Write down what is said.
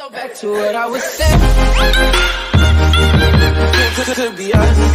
So back to what I was saying. Could be us.